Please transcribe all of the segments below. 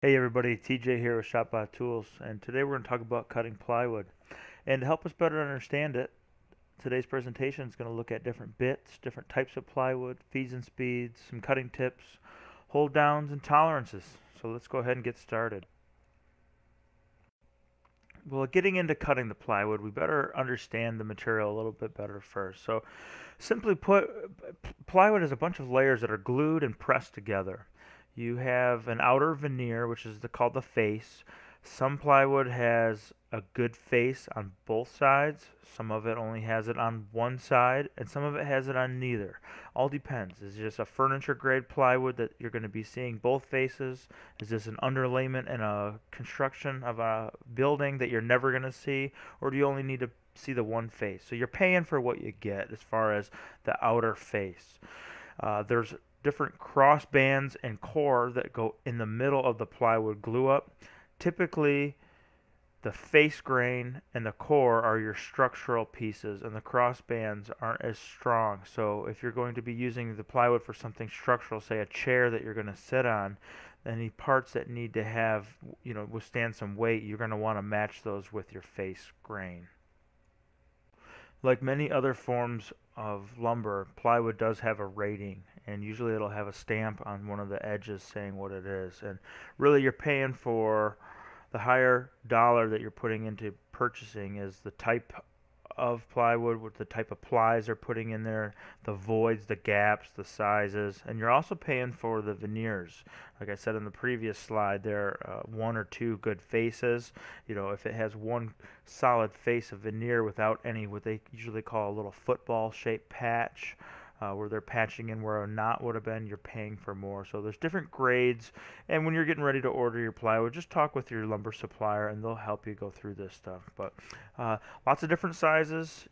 Hey everybody, TJ here with ShopBot Tools, and today we're going to talk about cutting plywood. And to help us better understand it, today's presentation is going to look at different bits, different types of plywood, feeds and speeds, some cutting tips, hold downs, and tolerances. So let's go ahead and get started. Well, getting into cutting the plywood, we better understand the material a little bit better first. So simply put, plywood is a bunch of layers that are glued and pressed together. You have an outer veneer, which is called the face. Some plywood has a good face on both sides. Some of it only has it on one side, and some of it has it on neither. All depends. Is this a furniture-grade plywood that you're going to be seeing both faces? Is this an underlayment in a construction of a building that you're never going to see? Or do you only need to see the one face? So you're paying for what you get as far as the outer face. There's different cross bands and core that go in the middle of the plywood glue up. Typically, the face grain and the core are your structural pieces, and the cross bands aren't as strong. So if you're going to be using the plywood for something structural, say a chair that you're going to sit on, any parts that need to have, you know, withstand some weight, you're going to want to match those with your face grain. Like many other forms of lumber, plywood does have a rating, and usually it'll have a stamp on one of the edges saying what it is. And really, you're paying for the higher dollar that you're putting into purchasing is the type of plywood, with the type of plies they're putting in there, the voids, the gaps, the sizes, and you're also paying for the veneers. Like I said in the previous slide, there are one or two good faces. You know, if it has one solid face of veneer without any what they usually call a little football-shaped patch, where they're patching in where a knot would have been, you're paying for more. So there's different grades, and when you're getting ready to order your plywood, just talk with your lumber supplier and they'll help you go through this stuff. But lots of different sizes.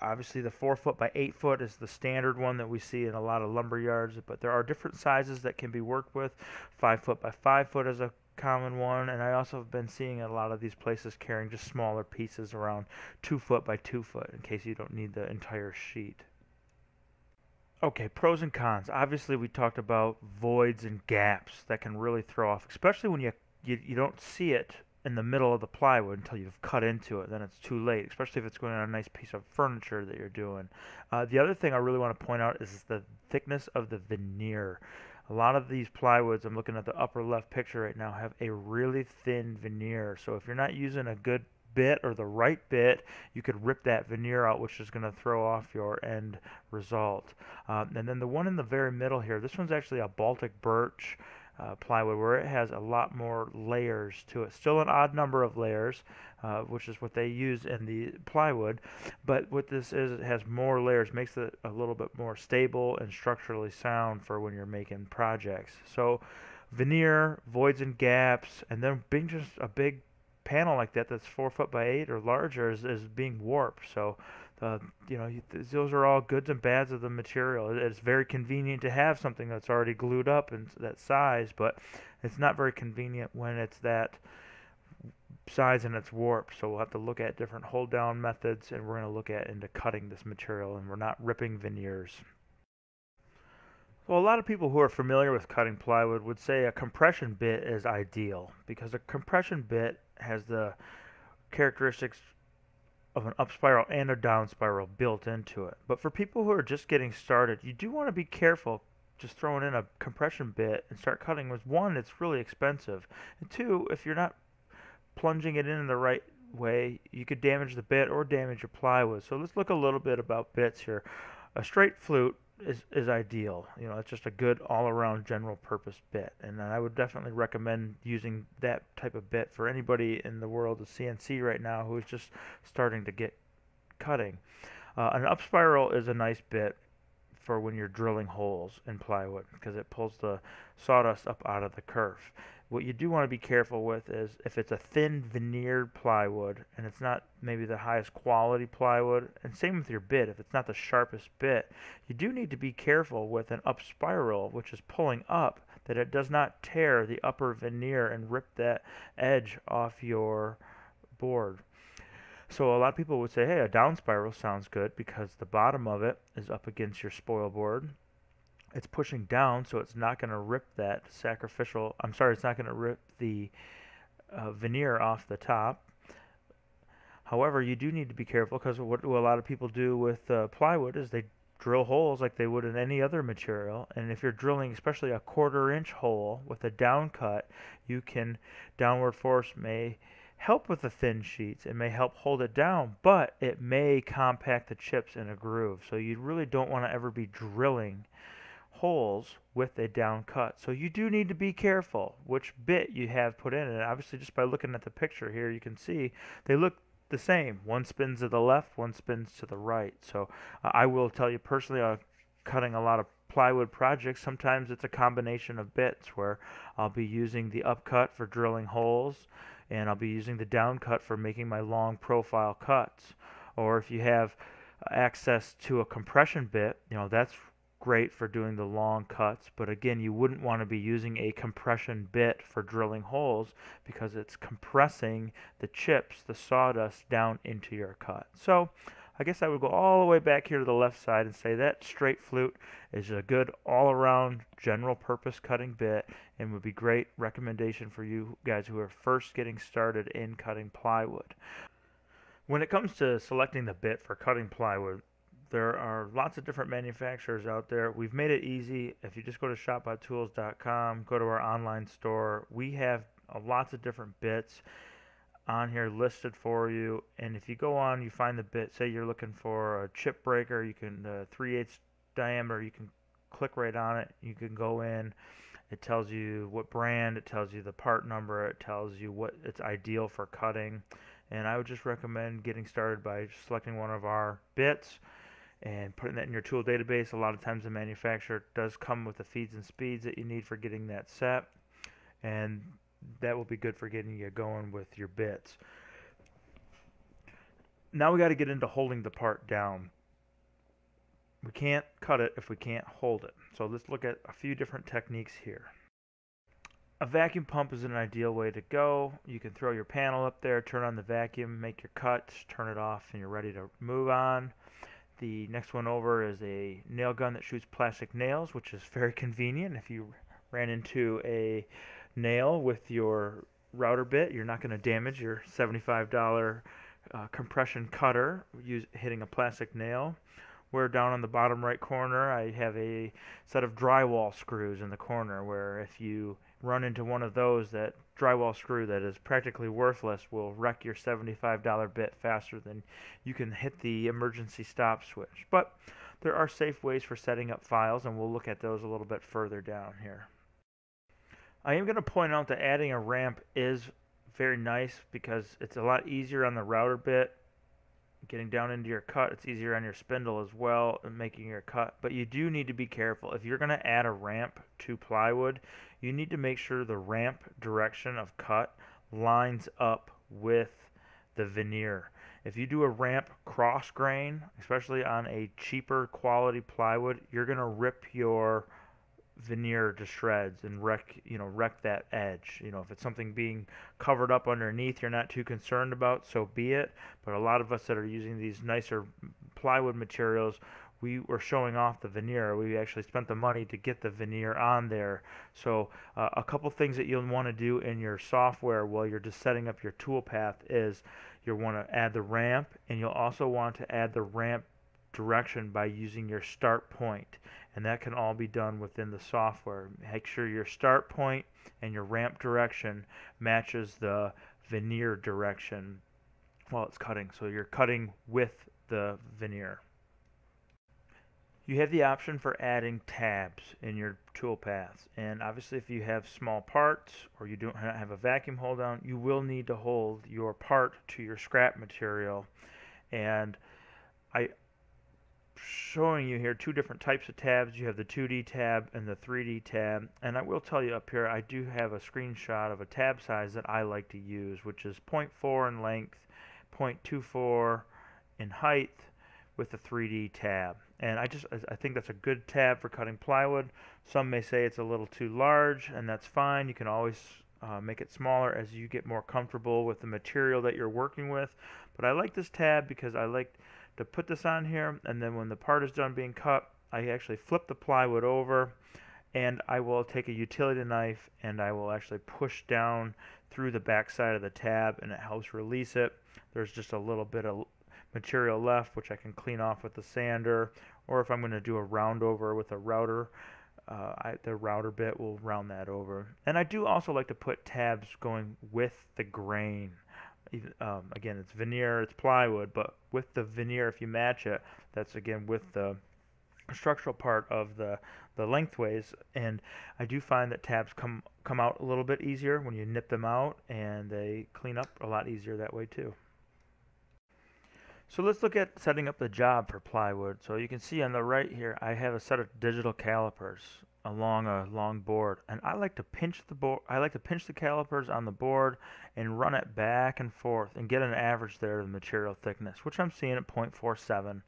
Obviously the 4 foot by 8 foot is the standard one that we see in a lot of lumber yards, but there are different sizes that can be worked with. 5 foot by 5 foot is a common one, and I also have been seeing a lot of these places carrying just smaller pieces around 2 foot by 2 foot in case you don't need the entire sheet. Okay, pros and cons. Obviously, we talked about voids and gaps that can really throw off, especially when you don't see it in the middle of the plywood until you've cut into it. Then it's too late, especially if it's going on a nice piece of furniture that you're doing. The other thing I really want to point out is the thickness of the veneer. A lot of these plywoods, I'm looking at the upper left picture right now, have a really thin veneer. So if you're not using a good bit or the right bit, you could rip that veneer out, which is going to throw off your end result. And then the one in the very middle here, this one's actually a Baltic birch plywood, where it has a lot more layers to it. Still an odd number of layers, which is what they use in the plywood, but what this is, it has more layers, makes it a little bit more stable and structurally sound for when you're making projects. So veneer, voids and gaps, and then being just a big panel like that that's 4 foot by 8 or larger is being warped. So you know, those are all goods and bads of the material. It's very convenient to have something that's already glued up and that size, but it's not very convenient when it's that size and it's warped. So we'll have to look at different hold down methods, and we're going to look at into cutting this material, and we're not ripping veneers. Well, a lot of people who are familiar with cutting plywood would say a compression bit is ideal, because a compression bit has the characteristics of an up spiral and a down spiral built into it. But for people who are just getting started, you do want to be careful just throwing in a compression bit and start cutting. With one, it's really expensive, and two, if you're not plunging it in the right way, you could damage the bit or damage your plywood. So let's look a little bit about bits here. A straight flute is ideal. You know, it's just a good all-around general purpose bit, and I would definitely recommend using that type of bit for anybody in the world of CNC right now who is just starting to get cutting. An up spiral is a nice bit for when you're drilling holes in plywood, because it pulls the sawdust up out of the kerf. What you do want to be careful with is if it's a thin veneered plywood and it's not maybe the highest quality plywood, and same with your bit, if it's not the sharpest bit, you do need to be careful with an up spiral, which is pulling up, that it does not tear the upper veneer and rip that edge off your board. So a lot of people would say, hey, a down spiral sounds good because the bottom of it is up against your spoil board. It's pushing down, so it's not going to rip the veneer off the top. However, you do need to be careful, because what a lot of people do with plywood is they drill holes like they would in any other material, and if you're drilling especially a 1/4-inch hole with a down cut, you can, downward force may help with the thin sheets, it may help hold it down, but it may compact the chips in a groove, so you really don't want to ever be drilling holes with a down cut. So you do need to be careful which bit you have put in, and obviously just by looking at the picture here you can see they look the same. One spins to the left, one spins to the right. So I will tell you personally, cutting a lot of plywood projects, sometimes it's a combination of bits where I'll be using the upcut for drilling holes, and I'll be using the downcut for making my long profile cuts. Or if you have access to a compression bit, you know, that's great for doing the long cuts, but again, you wouldn't want to be using a compression bit for drilling holes because it's compressing the chips, the sawdust, down into your cut. So I guess I would go all the way back here to the left side and say that straight flute is a good all-around general purpose cutting bit, and would be great recommendation for you guys who are first getting started in cutting plywood. When it comes to selecting the bit for cutting plywood, there are lots of different manufacturers out there. We've made it easy. If you just go to shopbottools.com, go to our online store, we have lots of different bits on here listed for you. And if you go on, you find the bit. Say you're looking for a chip breaker, you can 3/8 diameter, you can click right on it. You can go in. It tells you what brand, it tells you the part number, it tells you what it's ideal for cutting. And I would just recommend getting started by selecting one of our bits and putting that in your tool database. A lot of times the manufacturer does come with the feeds and speeds that you need for getting that set, and that will be good for getting you going with your bits. Now we got to get into holding the part down. We can't cut it if we can't hold it. So let's look at a few different techniques here. A vacuum pump is an ideal way to go. You can throw your panel up there, turn on the vacuum, make your cuts, turn it off, and you're ready to move on. The next one over is a nail gun that shoots plastic nails, which is very convenient. If you ran into a nail with your router bit, you're not going to damage your $75 compression cutter hitting a plastic nail. Where down on the bottom right corner, I have a set of drywall screws in the corner, where if you run into one of those, that drywall screw that is practically worthless will wreck your $75 bit faster than you can hit the emergency stop switch. But there are safe ways for setting up files, and we'll look at those a little bit further down here. I am going to point out that adding a ramp is very nice because it's a lot easier on the router bit. Getting down into your cut, it's easier on your spindle as well, and making your cut. But you do need to be careful. If you're going to add a ramp to plywood, you need to make sure the ramp direction of cut lines up with the veneer. If you do a ramp cross grain, especially on a cheaper quality plywood, you're going to rip your veneer to shreds and wreck that edge. You know, if it's something being covered up underneath, you're not too concerned about, so be it. But a lot of us that are using these nicer plywood materials, we were showing off the veneer. We actually spent the money to get the veneer on there. So a couple things that you'll want to do in your software while you're just setting up your tool path is you'll want to add the ramp, and you'll also want to add the ramp direction by using your start point, and that can all be done within the software. Make sure your start point and your ramp direction matches the veneer direction while it's cutting, so you're cutting with the veneer. You have the option for adding tabs in your tool paths, and obviously if you have small parts or you don't have a vacuum hold down, you will need to hold your part to your scrap material. And I'm showing you here two different types of tabs. You have the 2D tab and the 3D tab, and I will tell you up here I do have a screenshot of a tab size that I like to use, which is 0.4 in length, 0.24 in height with the 3D tab. And I think that's a good tab for cutting plywood. Some may say it's a little too large, and that's fine. You can always make it smaller as you get more comfortable with the material that you're working with. But I like this tab because I like to put this on here, and then when the part is done being cut, I actually flip the plywood over and I will take a utility knife and I will actually push down through the back side of the tab, and it helps release it. There's just a little bit of material left, which I can clean off with the sander, or if I'm going to do a round over with a router, the router bit will round that over. And I do also like to put tabs going with the grain. Again, it's veneer, it's plywood, but with the veneer, if you match it, that's again with the structural part of the lengthways, and I do find that tabs come out a little bit easier when you nip them out, and they clean up a lot easier that way too. So let's look at setting up the job for plywood. So you can see on the right here I have a set of digital calipers along a long board, and I like to pinch the board. I like to pinch the calipers on the board and run it back and forth and get an average there of the material thickness, which I'm seeing at 0.47.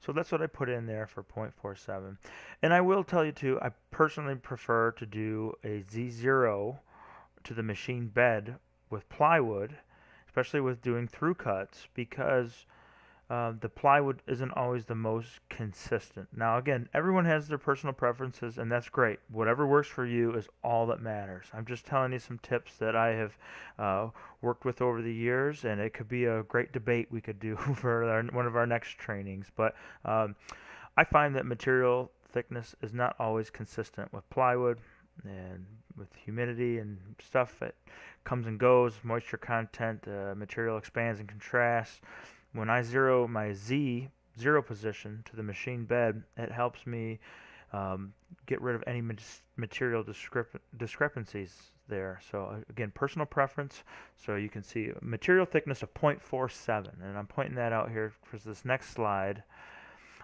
So that's what I put in there for 0.47. And I will tell you too, I personally prefer to do a Z0 to the machine bed with plywood, especially with doing through cuts, because the plywood isn't always the most consistent. Now again, everyone has their personal preferences, and that's great. Whatever works for you is all that matters. I'm just telling you some tips that I have worked with over the years, and it could be a great debate we could do for one of our next trainings. But I find that material thickness is not always consistent with plywood, and with humidity and stuff, it comes and goes, moisture content, material expands and contrasts. When I zero my Z0 position to the machine bed, it helps me get rid of any material discrepancies there. So again, personal preference. So you can see material thickness of 0.47, and I'm pointing that out here because this next slide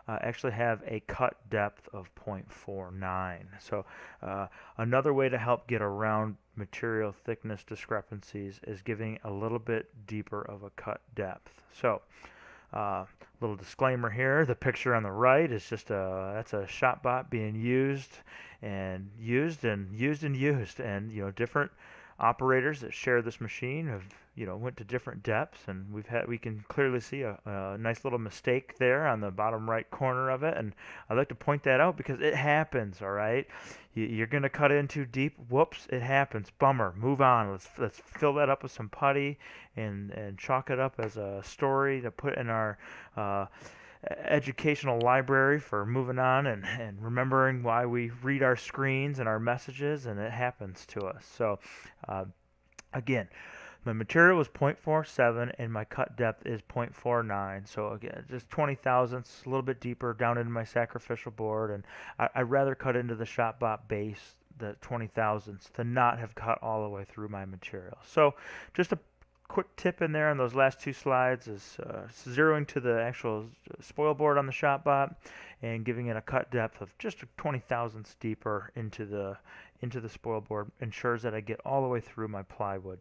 actually have a cut depth of 0.49. So another way to help get around material thickness discrepancies is giving a little bit deeper of a cut depth. So little disclaimer here, the picture on the right is just that's a ShopBot being used, and you know, different operators that share this machine have, you know, went to different depths, and we can clearly see a nice little mistake there on the bottom right corner of it, and I like to point that out because it happens. All right, you're gonna cut in too deep, whoops, it happens, bummer, move on. Let's fill that up with some putty and chalk it up as a story to put in our educational library for moving on and remembering why we read our screens and our messages, and it happens to us. So again, my material was 0.47 and my cut depth is 0.49. So again, just 20 thousandths, a little bit deeper down into my sacrificial board, and I'd rather cut into the ShopBot base the 20 thousandths to not have cut all the way through my material. So just a quick tip in there on those last two slides is zeroing to the actual spoil board on the ShopBot and giving it a cut depth of just 20 thousandths deeper into the spoil board ensures that I get all the way through my plywood.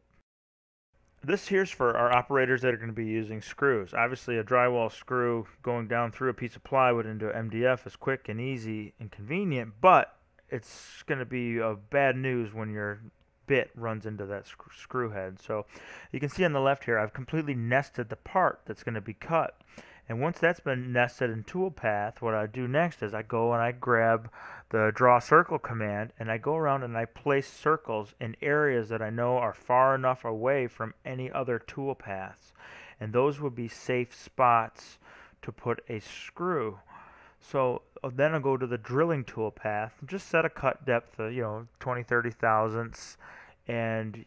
This here's for our operators that are going to be using screws. Obviously a drywall screw going down through a piece of plywood into MDF is quick and easy and convenient, but it's going to be bad news when you're bit runs into that screw head. So you can see on the left here I've completely nested the part that's going to be cut, and once that's been nested in toolpath, what I do next is I go and I grab the draw circle command, and I go around and I place circles in areas that I know are far enough away from any other toolpaths, and those would be safe spots to put a screw. So then I'll go to the drilling toolpath, just set a cut depth of, you know, 20–30 thousandths, and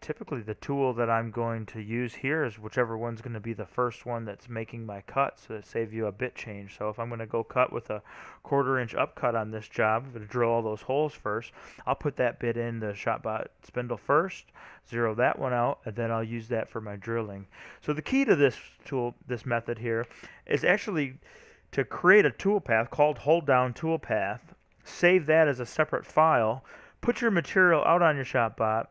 typically the tool that I'm going to use here is whichever one's going to be the first one that's making my cut, so that saves you a bit change. So if I'm going to go cut with a 1/4 inch upcut on this job, I'm going to drill all those holes first. I'll put that bit in the ShopBot spindle first, zero that one out, and then I'll use that for my drilling. So the key to this method here is actually to create a toolpath called Hold Down Toolpath, save that as a separate file, put your material out on your ShopBot,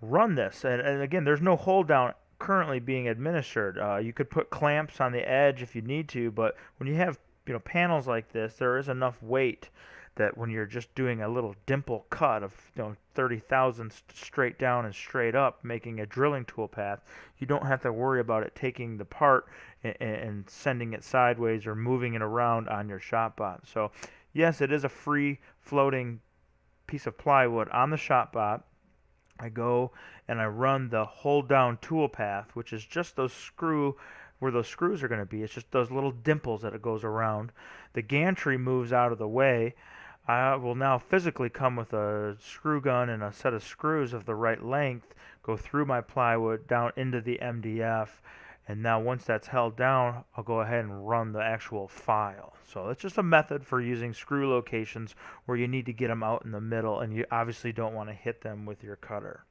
run this, and again, there's no hold down currently being administered. You could put clamps on the edge if you need to, but when you have, you know, panels like this, there is enough weight that when you're just doing a little dimple cut of, you know, 30 thousandths straight down and straight up, making a drilling toolpath, you don't have to worry about it taking the part and sending it sideways or moving it around on your ShopBot. So yes, it is a free floating piece of plywood on the ShopBot, I go and I run the hold down tool path, which is just those screws are going to be. It's just those little dimples that it goes around. The gantry moves out of the way. I will now physically come with a screw gun and a set of screws of the right length, go through my plywood down into the MDF, and now once that's held down, I'll go ahead and run the actual file. So that's just a method for using screw locations where you need to get them out in the middle, and you obviously don't want to hit them with your cutter.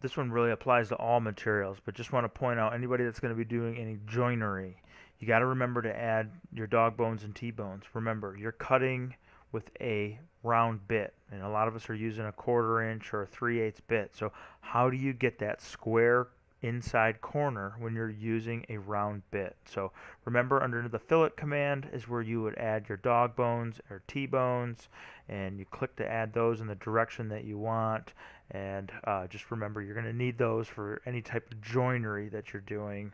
This one really applies to all materials, but just want to point out, anybody that's going to be doing any joinery, you got to remember to add your dog bones and T-bones. Remember, you're cutting with a round bit, and a lot of us are using a 1/4 inch or a 3/8 bit. So how do you get that square inside corner when you're using a round bit? So remember, under the fillet command is where you would add your dog bones or T-bones, and you click to add those in the direction that you want. And just remember, you're going to need those for any type of joinery that you're doing,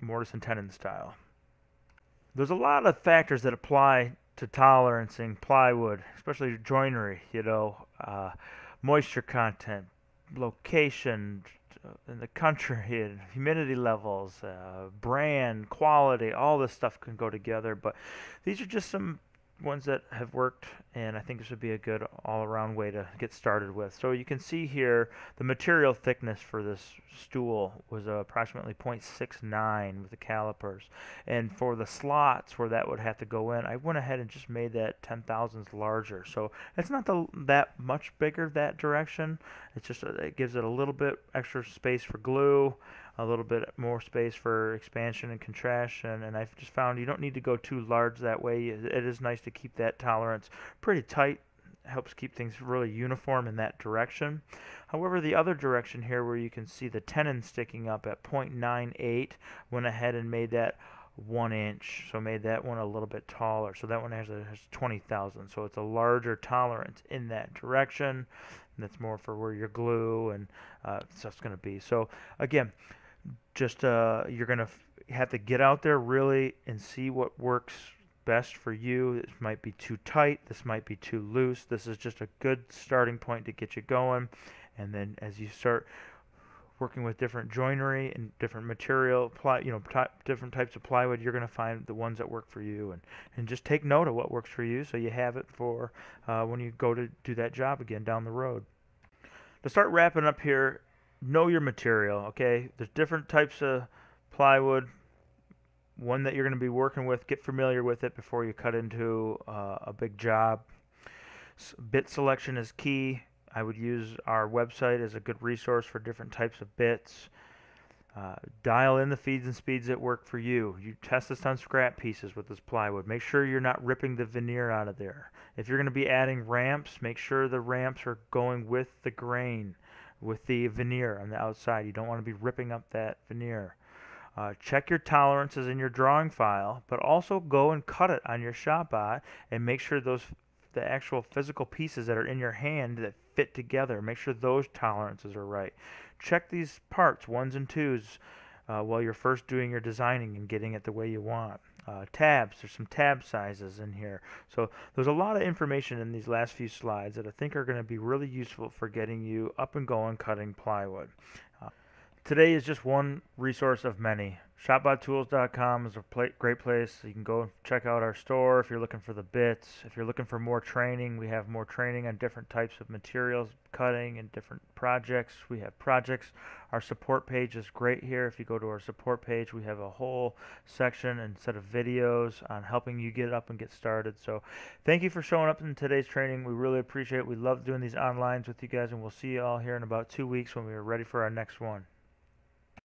mortise and tenon style. There's a lot of factors that apply to tolerancing plywood, especially joinery, you know, moisture content, location in the country, and humidity levels, brand, quality, all this stuff can go together. But these are just some ones that have worked, and I think this would be a good all-around way to get started with. So you can see here the material thickness for this stool was approximately 0.69 with the calipers, and for the slots where that would have to go in, I went ahead and just made that 0.010 larger. So it's not that much bigger that direction. It's just it gives it a little bit extra space for glue, a little bit more space for expansion and contraction, and I've just found you don't need to go too large that way. It is nice to keep that tolerance pretty tight. It helps keep things really uniform in that direction. However, the other direction here where you can see the tenon sticking up at 0.98, went ahead and made that 1 inch, so made that one a little bit taller. So that one actually has 20,000, so it's a larger tolerance in that direction. And that's more for where your glue and stuff's going to be. So again, just you're going to have to get out there really and see what works best for you. This might be too tight, this might be too loose. This is just a good starting point to get you going, and then as you start working with different joinery and different material, you know, different types of plywood, you're going to find the ones that work for you, and just take note of what works for you so you have it for when you go to do that job again down the road. To start wrapping up here, know your material, okay? There's different types of plywood. One that you're going to be working with, get familiar with it before you cut into a big job. Bit selection is key. I would use our website as a good resource for different types of bits. Dial in the feeds and speeds that work for you. You test this on scrap pieces with this plywood. Make sure you're not ripping the veneer out of there. If you're going to be adding ramps, make sure the ramps are going with the grain, with the veneer on the outside. You don't want to be ripping up that veneer. Check your tolerances in your drawing file, but also go and cut it on your ShopBot and make sure the actual physical pieces that are in your hand that fit together, make sure those tolerances are right. Check these parts, 1s and 2s, while you're first doing your designing and getting it the way you want. Tabs, there's some tab sizes in here. So there's a lot of information in these last few slides that I think are going to be really useful for getting you up and going cutting plywood. Today is just one resource of many. ShopBotTools.com is a great place. You can go check out our store if you're looking for the bits. If you're looking for more training, we have more training on different types of materials, cutting, and different projects. We have projects. Our support page is great here. If you go to our support page, we have a whole section and set of videos on helping you get up and get started. So thank you for showing up in today's training. We really appreciate it. We love doing these onlines with you guys, and we'll see you all here in about 2 weeks when we are ready for our next one.